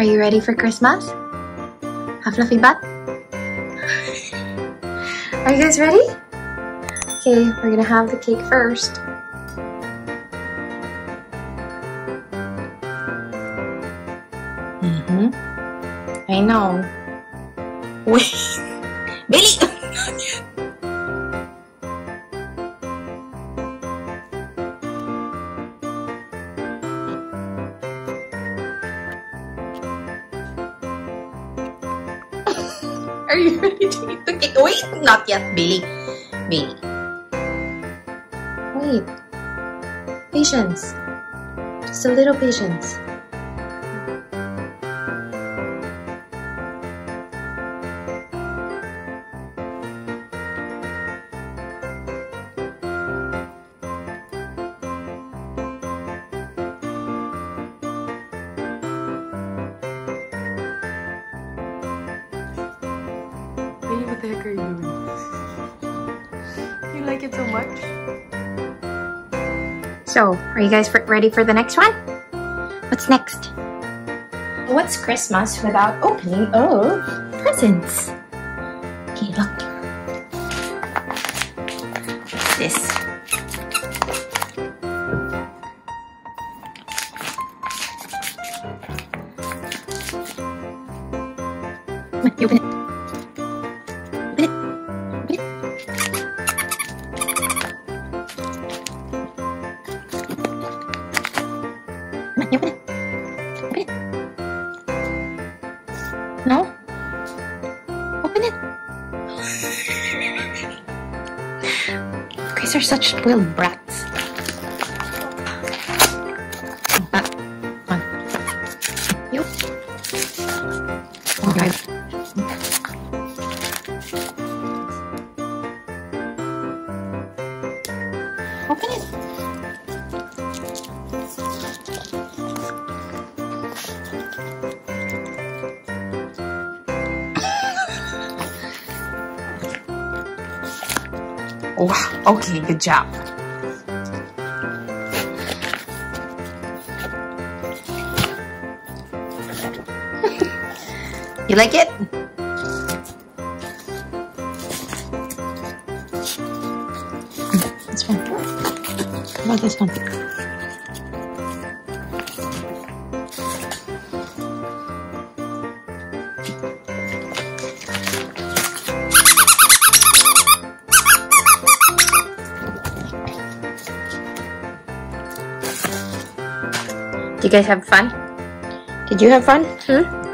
Are you ready for Christmas? A fluffy butt? Are you guys ready? Okay, we're gonna have the cake first. I know. Wait. Billy! Are you ready to eat the cake? Wait! Not yet, Billy. Billy. Wait. Patience. Just a little patience. What the heck are you doing? You like it so much? So, are you guys ready for the next one? What's next? What's Christmas without opening of presents? Okay, look. What's this? You open it. No? Open it! You guys are such spoiled brats. Back. One. You. Okay. Open it! Wow, okay, good job. You like it? This one. How about this one? Do you guys have fun? Did you have fun?